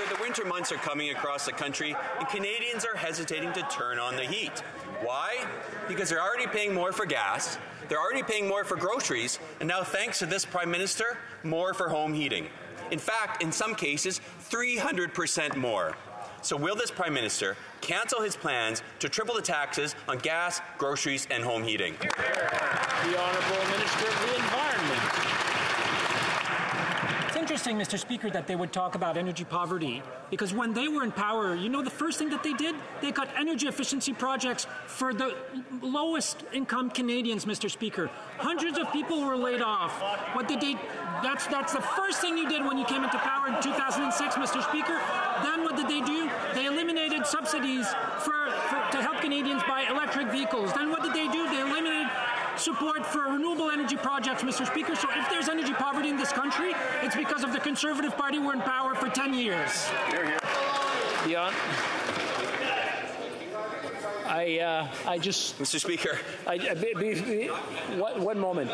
Doctor, the winter months are coming across the country, and Canadians are hesitating to turn on the heat. Why? Because they're already paying more for gas, they're already paying more for groceries, and now, thanks to this Prime Minister, more for home heating. In fact, in some cases, 300% more. So will this Prime Minister cancel his plans to triple the taxes on gas, groceries, and home heating? The Honourable Minister of the Environment. It's interesting, Mr. Speaker, that they would talk about energy poverty, because when they were in power, you know the first thing that they did? They cut energy efficiency projects for the lowest income Canadians, Mr. Speaker. Hundreds of people were laid off. What they did, that's the first thing you did when you came into power in 2006, Mr. Speaker. Then what did they do? They eliminated subsidies to help Canadians buy electric vehicles. Then what did they do? They eliminated support for renewable energy projects, Mr. Speaker. So if there's energy poverty in this country, it's because of the Conservative Party who were in power for 10 years. Here, here. Dion? I just... Mr. Speaker. One moment.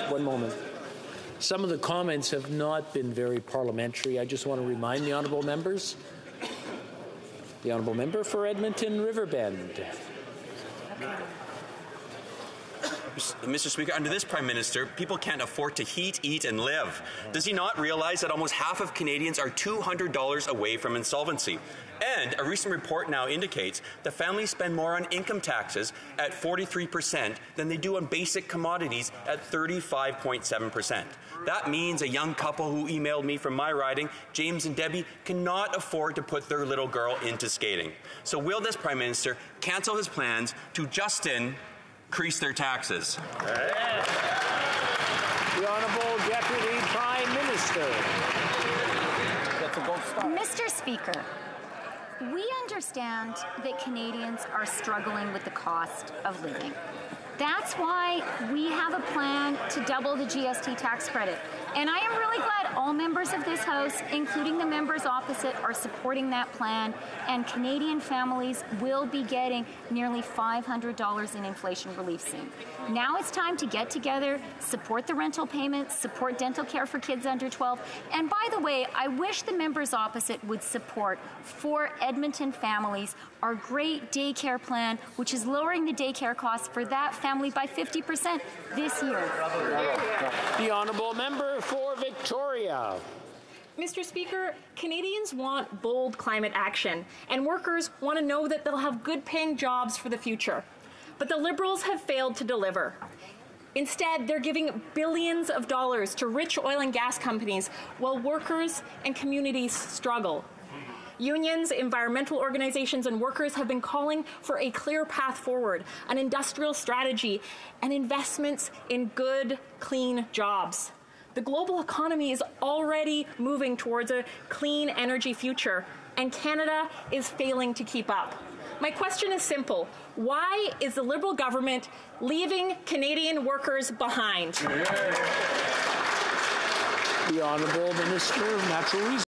Some of the comments have not been very parliamentary. I just want to remind the honourable members. The honourable member for Edmonton Riverbend. Mr. Speaker, under this Prime Minister, people can't afford to heat, eat, and live. Does he not realize that almost half of Canadians are $200 away from insolvency? And a recent report now indicates that families spend more on income taxes at 43% than they do on basic commodities at 35.7%. That means a young couple who emailed me from my riding, James and Debbie, cannot afford to put their little girl into skating. So will this Prime Minister cancel his plans to increase their taxes? Yes. The Honourable Deputy Prime Minister. That's a gold star. Mr. Speaker, we understand that Canadians are struggling with the cost of living. That's why we have a plan to double the GST tax credit. And I am really glad all members of this House, including the members opposite, are supporting that plan. And Canadian families will be getting nearly $500 in inflation relief soon. Now it's time to get together, support the rental payments, support dental care for kids under 12. And by the way, I wish the members opposite would support for Edmonton families our great daycare plan, which is lowering the daycare costs for that family by 50% this year. The Honourable Member for Victoria. Mr. Speaker, Canadians want bold climate action, and workers want to know that they'll have good-paying jobs for the future. But the Liberals have failed to deliver. Instead, they're giving billions of dollars to rich oil and gas companies while workers and communities struggle. Unions, environmental organizations, and workers have been calling for a clear path forward, an industrial strategy, and investments in good, clean jobs. The global economy is already moving towards a clean energy future, and Canada is failing to keep up. My question is simple. Why is the Liberal government leaving Canadian workers behind? The Honourable Minister of Natural Resources.